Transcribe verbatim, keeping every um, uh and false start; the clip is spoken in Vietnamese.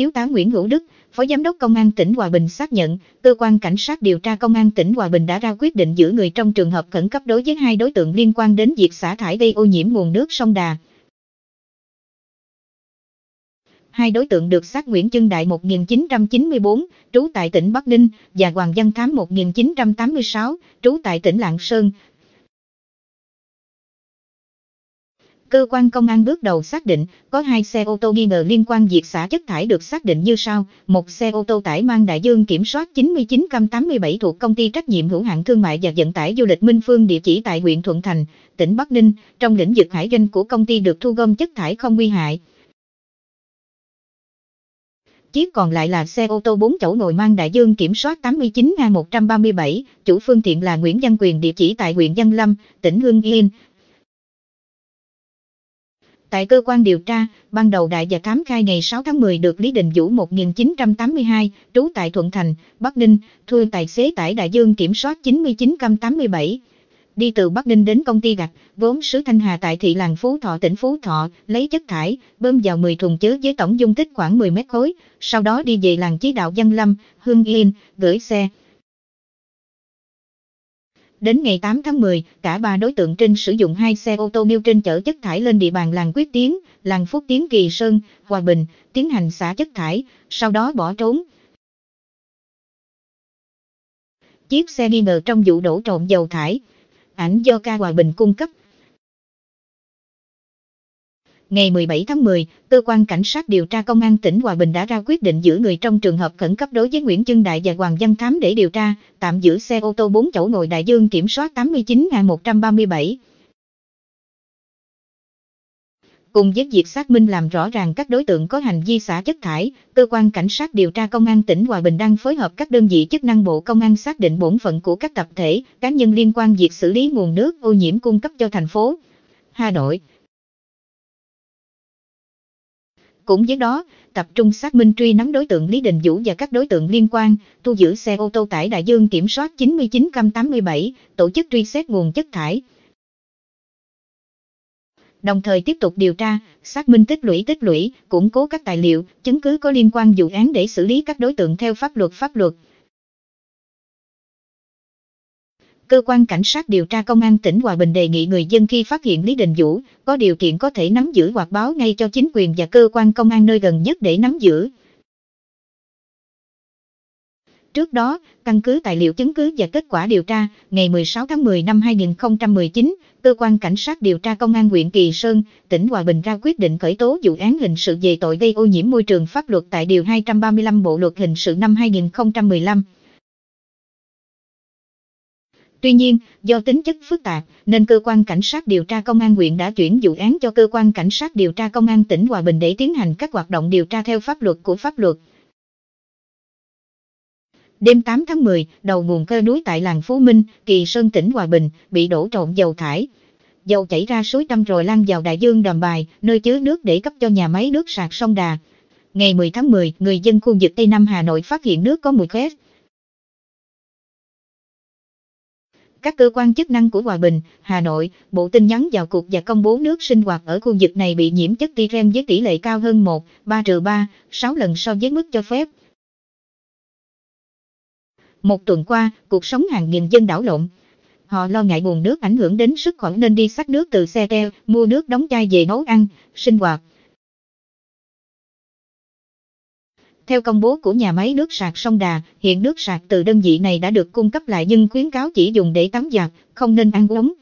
Thiếu tá Nguyễn Hữu Đức, Phó Giám đốc Công an tỉnh Hòa Bình xác nhận, cơ quan cảnh sát điều tra Công an tỉnh Hòa Bình đã ra quyết định giữ người trong trường hợp khẩn cấp đối với hai đối tượng liên quan đến việc xả thải gây ô nhiễm nguồn nước sông Đà. Hai đối tượng được xác Nguyễn Trưng Đại một nghìn chín trăm chín mươi tư, trú tại tỉnh Bắc Ninh, và Hoàng Văn Thám một nghìn chín trăm tám mươi sáu, trú tại tỉnh Lạng Sơn. Cơ quan công an bước đầu xác định, có hai xe ô tô nghi ngờ liên quan việc xả chất thải được xác định như sau. Một xe ô tô tải mang đại dương kiểm soát chín chín tám bảy thuộc công ty trách nhiệm hữu hạn thương mại và vận tải du lịch Minh Phương, địa chỉ tại huyện Thuận Thành, tỉnh Bắc Ninh, trong lĩnh vực hải doanh của công ty được thu gom chất thải không nguy hại. Chiếc còn lại là xe ô tô bốn chỗ ngồi mang đại dương kiểm soát tám chín A một ba bảy, chủ phương tiện là Nguyễn Văn Quyền, địa chỉ tại huyện Văn Lâm, tỉnh Hưng Yên. Tại cơ quan điều tra, ban đầu Đại và Thám khai ngày sáu tháng mười được Lý Đình Vũ một nghìn chín trăm tám mươi hai, trú tại Thuận Thành, Bắc Ninh, thuê tài xế tải đại dương kiểm soát chín chín không tám bảy. Đi từ Bắc Ninh đến công ty gạch, vốn xứ Thanh Hà tại thị làng Phú Thọ, tỉnh Phú Thọ, lấy chất thải, bơm vào mười thùng chứa với tổng dung tích khoảng mười mét khối, sau đó đi về làng Chí Đạo Văn Lâm, Hưng Yên, gửi xe. Đến ngày tám tháng mười, cả ba đối tượng trên sử dụng hai xe ô tô nêu trên chở chất thải lên địa bàn làng Quyết Tiến, làng Phúc Tiến, Kỳ Sơn, Hòa Bình, tiến hành xả chất thải, sau đó bỏ trốn. Chiếc xe nghi ngờ trong vụ đổ trộm dầu thải. Ảnh do ca Hòa Bình cung cấp. Ngày mười bảy tháng mười, cơ quan cảnh sát điều tra Công an tỉnh Hòa Bình đã ra quyết định giữ người trong trường hợp khẩn cấp đối với Nguyễn Trưng Đại và Hoàng Văn Thám để điều tra, tạm giữ xe ô tô bốn chỗ ngồi đại dương kiểm soát tám chín A một ba bảy. Cùng với việc xác minh làm rõ ràng các đối tượng có hành vi xả chất thải, cơ quan cảnh sát điều tra Công an tỉnh Hòa Bình đang phối hợp các đơn vị chức năng Bộ Công an xác định bổn phận của các tập thể, cá nhân liên quan việc xử lý nguồn nước ô nhiễm cung cấp cho thành phố Hà Nội. Cũng với đó, tập trung xác minh truy nắm đối tượng Lý Đình Vũ và các đối tượng liên quan, thu giữ xe ô tô tải đại dương kiểm soát chín chín không tám bảy, tổ chức truy xét nguồn chất thải. Đồng thời tiếp tục điều tra, xác minh tích lũy tích lũy, củng cố các tài liệu, chứng cứ có liên quan vụ án để xử lý các đối tượng theo pháp luật pháp luật. Cơ quan cảnh sát điều tra Công an tỉnh Hòa Bình đề nghị người dân khi phát hiện Lý Đình Vũ, có điều kiện có thể nắm giữ hoặc báo ngay cho chính quyền và cơ quan công an nơi gần nhất để nắm giữ. Trước đó, căn cứ tài liệu chứng cứ và kết quả điều tra, ngày mười sáu tháng mười năm hai nghìn không trăm mười chín, Cơ quan Cảnh sát điều tra Công an huyện Kỳ Sơn, tỉnh Hòa Bình ra quyết định khởi tố vụ án hình sự về tội gây ô nhiễm môi trường pháp luật tại Điều hai trăm ba mươi lăm Bộ Luật Hình sự năm hai nghìn không trăm mười lăm. Tuy nhiên, do tính chất phức tạp, nên Cơ quan Cảnh sát điều tra Công an huyện đã chuyển vụ án cho Cơ quan Cảnh sát điều tra Công an tỉnh Hòa Bình để tiến hành các hoạt động điều tra theo pháp luật của pháp luật. Đêm tám tháng mười, đầu nguồn khe núi tại làng Phú Minh, Kỳ Sơn, tỉnh Hòa Bình, bị đổ trộn dầu thải. Dầu chảy ra suối Tâm rồi lan vào đại dương Đầm Bài, nơi chứa nước để cấp cho nhà máy nước sạch sông Đà. Ngày mười tháng mười, người dân khu vực Tây Nam Hà Nội phát hiện nước có mùi khét. Các cơ quan chức năng của Hòa Bình, Hà Nội, Bộ tin nhắn vào cuộc và công bố nước sinh hoạt ở khu vực này bị nhiễm chất Tyren với tỷ lệ cao hơn một phẩy ba trừ ba, sáu lần so với mức cho phép. Một tuần qua, cuộc sống hàng nghìn dân đảo lộn. Họ lo ngại nguồn nước ảnh hưởng đến sức khỏe nên đi xách nước từ xe teo, mua nước đóng chai về nấu ăn, sinh hoạt. Theo công bố của nhà máy nước sạch sông Đà, hiện nước sạch từ đơn vị này đã được cung cấp lại nhưng khuyến cáo chỉ dùng để tắm giặt, không nên ăn uống.